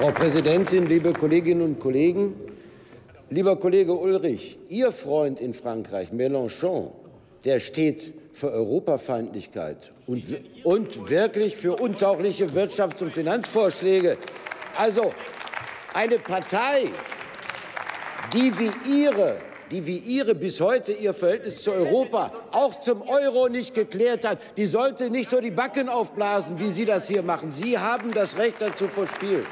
Frau Präsidentin, liebe Kolleginnen und Kollegen! Lieber Kollege Ulrich, Ihr Freund in Frankreich, Mélenchon, der steht für Europafeindlichkeit und wirklich für untaugliche Wirtschafts- und Finanzvorschläge. Also eine Partei, die wie Ihre bis heute ihr Verhältnis zu Europa, auch zum Euro, nicht geklärt hat, die sollte nicht so die Backen aufblasen, wie Sie das hier machen. Sie haben das Recht dazu verspielt.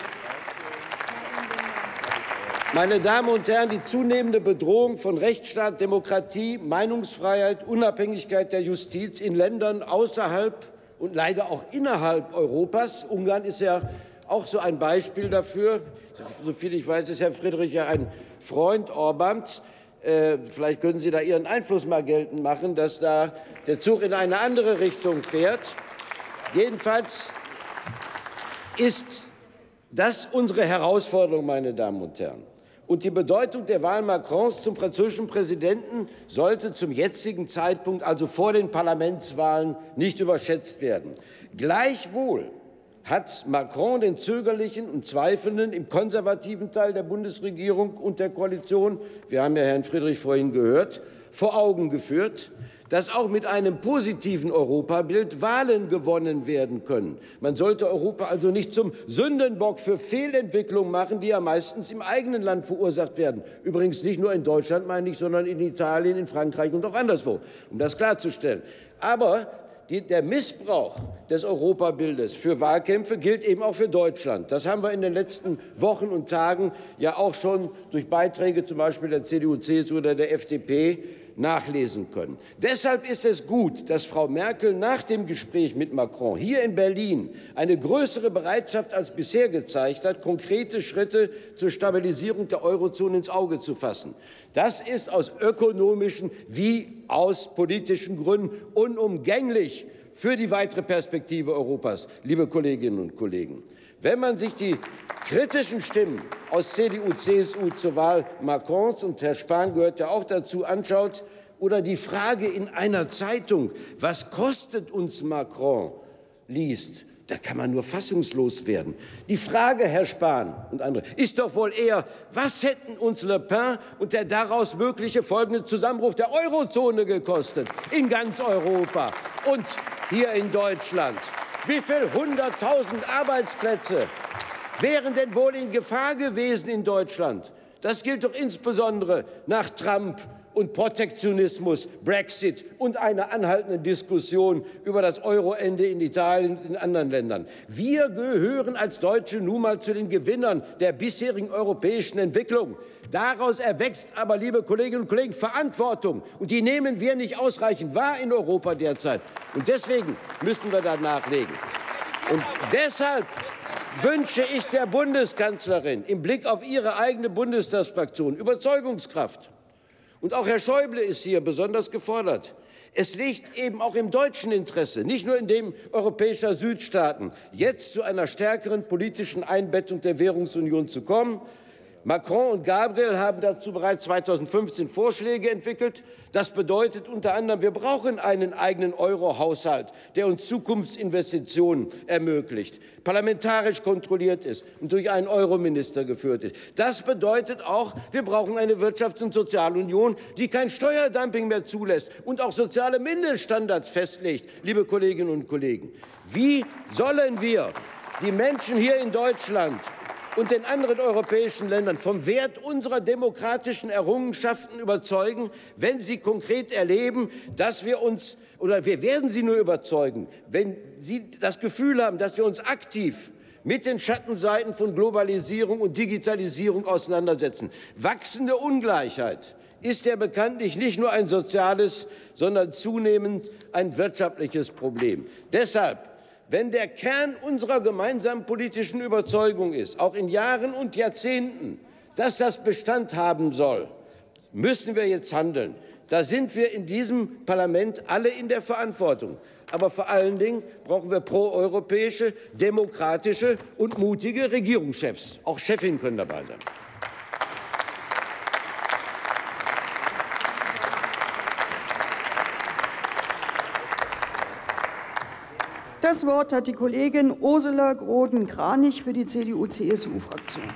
Meine Damen und Herren, die zunehmende Bedrohung von Rechtsstaat, Demokratie, Meinungsfreiheit, Unabhängigkeit der Justiz in Ländern außerhalb und leider auch innerhalb Europas, Ungarn ist ja auch so ein Beispiel dafür, soviel ich weiß, ist Herr Friedrich ja ein Freund Orbáns. Vielleicht können Sie da Ihren Einfluss mal geltend machen, dass da der Zug in eine andere Richtung fährt. Jedenfalls ist das unsere Herausforderung, meine Damen und Herren. Und die Bedeutung der Wahl Macrons zum französischen Präsidenten sollte zum jetzigen Zeitpunkt, also vor den Parlamentswahlen, nicht überschätzt werden. Gleichwohl hat Macron den Zögerlichen und Zweifelnden im konservativen Teil der Bundesregierung und der Koalition, wir haben ja Herrn Friedrich vorhin gehört, vor Augen geführt, dass auch mit einem positiven Europabild Wahlen gewonnen werden können. Man sollte Europa also nicht zum Sündenbock für Fehlentwicklungen machen, die ja meistens im eigenen Land verursacht werden. Übrigens nicht nur in Deutschland, meine ich, sondern in Italien, in Frankreich und auch anderswo, um das klarzustellen. Aber der Missbrauch des Europabildes für Wahlkämpfe gilt eben auch für Deutschland. Das haben wir in den letzten Wochen und Tagen ja auch schon durch Beiträge zum Beispiel der CDU, CSU oder der FDP nachlesen können. Deshalb ist es gut, dass Frau Merkel nach dem Gespräch mit Macron hier in Berlin eine größere Bereitschaft als bisher gezeigt hat, konkrete Schritte zur Stabilisierung der Eurozone ins Auge zu fassen. Das ist aus ökonomischen wie aus politischen Gründen unumgänglich für die weitere Perspektive Europas, liebe Kolleginnen und Kollegen. Wenn man sich die kritischen Stimmen aus CDU, CSU zur Wahl Macrons, und Herr Spahn gehört ja auch dazu, anschaut, oder die Frage in einer Zeitung, was kostet uns Macron, liest, da kann man nur fassungslos werden. Die Frage, Herr Spahn und andere, ist doch wohl eher, was hätten uns Le Pen und der daraus mögliche folgende Zusammenbruch der Eurozone gekostet, in ganz Europa und hier in Deutschland? Wie viele 100.000 Arbeitsplätze wären denn wohl in Gefahr gewesen in Deutschland? Das gilt doch insbesondere nach Trump und Protektionismus, Brexit und einer anhaltenden Diskussion über das Euroende in Italien und in anderen Ländern. Wir gehören als Deutsche nun mal zu den Gewinnern der bisherigen europäischen Entwicklung. Daraus erwächst aber, liebe Kolleginnen und Kollegen, Verantwortung. Und die nehmen wir nicht ausreichend wahr in Europa derzeit. Und deswegen müssen wir da nachlegen. Und deshalb wünsche ich der Bundeskanzlerin im Blick auf ihre eigene Bundestagsfraktion Überzeugungskraft. Und auch Herr Schäuble ist hier besonders gefordert. Es liegt eben auch im deutschen Interesse, nicht nur in dem europäischer Südstaaten, jetzt zu einer stärkeren politischen Einbettung der Währungsunion zu kommen. Macron und Gabriel haben dazu bereits 2015 Vorschläge entwickelt. Das bedeutet unter anderem, wir brauchen einen eigenen Euro-Haushalt, der uns Zukunftsinvestitionen ermöglicht, parlamentarisch kontrolliert ist und durch einen Eurominister geführt ist. Das bedeutet auch, wir brauchen eine Wirtschafts- und Sozialunion, die kein Steuerdumping mehr zulässt und auch soziale Mindeststandards festlegt, liebe Kolleginnen und Kollegen. Wie sollen wir die Menschen hier in Deutschland und den anderen europäischen Ländern vom Wert unserer demokratischen Errungenschaften überzeugen, wenn sie konkret erleben, dass wir uns, oder wir werden sie nur überzeugen, wenn sie das Gefühl haben, dass wir uns aktiv mit den Schattenseiten von Globalisierung und Digitalisierung auseinandersetzen. Wachsende Ungleichheit ist ja bekanntlich nicht nur ein soziales, sondern zunehmend ein wirtschaftliches Problem. Deshalb, wenn der Kern unserer gemeinsamen politischen Überzeugung ist, auch in Jahren und Jahrzehnten, dass das Bestand haben soll, müssen wir jetzt handeln. Da sind wir in diesem Parlament alle in der Verantwortung. Aber vor allen Dingen brauchen wir proeuropäische, demokratische und mutige Regierungschefs. Auch Chefinnen können dabei sein. Das Wort hat die Kollegin Ursula Gröden-Kranich für die CDU-CSU-Fraktion.